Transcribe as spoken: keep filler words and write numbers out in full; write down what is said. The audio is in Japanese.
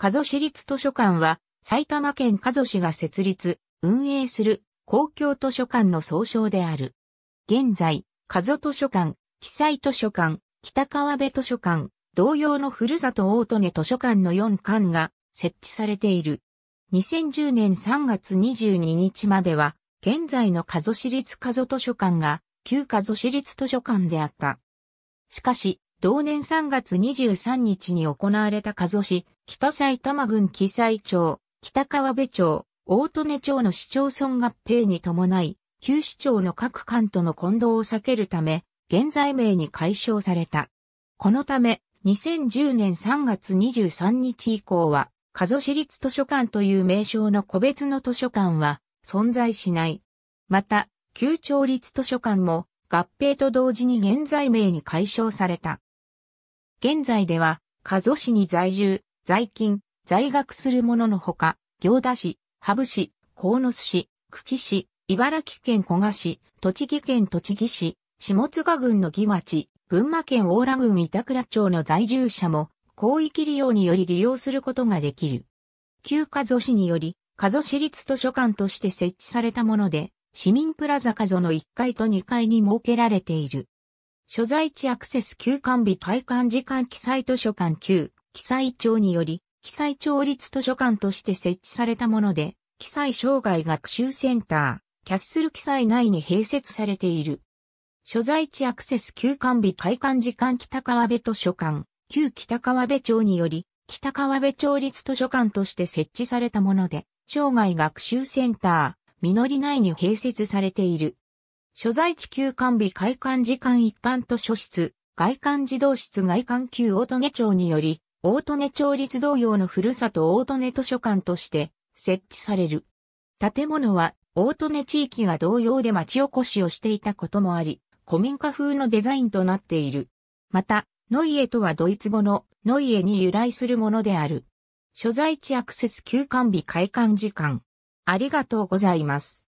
加須市立図書館は、埼玉県加須市が設立、運営する公共図書館の総称である。現在、加須図書館、記載図書館、北川辺図書館、同様のふるさと大利根図書館のよんかんが設置されている。にせんじゅうねんさんがつにじゅうににちまでは、現在の加須市立加須図書館が、旧加須市立図書館であった。しかし、同年さんがつにじゅうさんにちに行われた加須市、北埼玉郡記載町、北川辺町、大利根町の市町村合併に伴い、旧市町の各館との混同を避けるため、現在名に改称された。このため、にせんじゅうねんさんがつにじゅうさんにち以降は、加須市立図書館という名称の個別の図書館は存在しない。また、旧町立図書館も合併と同時に現在名に改称された。現在では、加須市に在住、在勤、在学する者のほか、行田市、羽生市、鴻巣市、久喜市、茨城県古河市、栃木県栃木市、下津賀郡の木町、群馬県邑楽郡板倉町の在住者も、広域利用により利用することができる。旧加須市により、加須市立図書館として設置されたもので、市民プラザ加須のいっかいとにかいに設けられている。所在地アクセス旧館日開館時間記載図書館旧。記載町により、記載町立図書館として設置されたもので、記載生涯学習センター、キャッスル記載内に併設されている。所在地アクセス旧館日開館時間北川辺図書館、旧北川辺町により、北川辺町立図書館として設置されたもので、生涯学習センター、みのり内に併設されている。所在地旧館日開館時間一般図書室、外館児童室外館旧大利根町により、大利根町立同様のふるさと大利根図書館として設置される。建物は大利根地域が同様で町おこしをしていたこともあり、古民家風のデザインとなっている。また、ノイエとはドイツ語のノイエに由来するものである。所在地アクセス旧館日開館時間。ありがとうございます。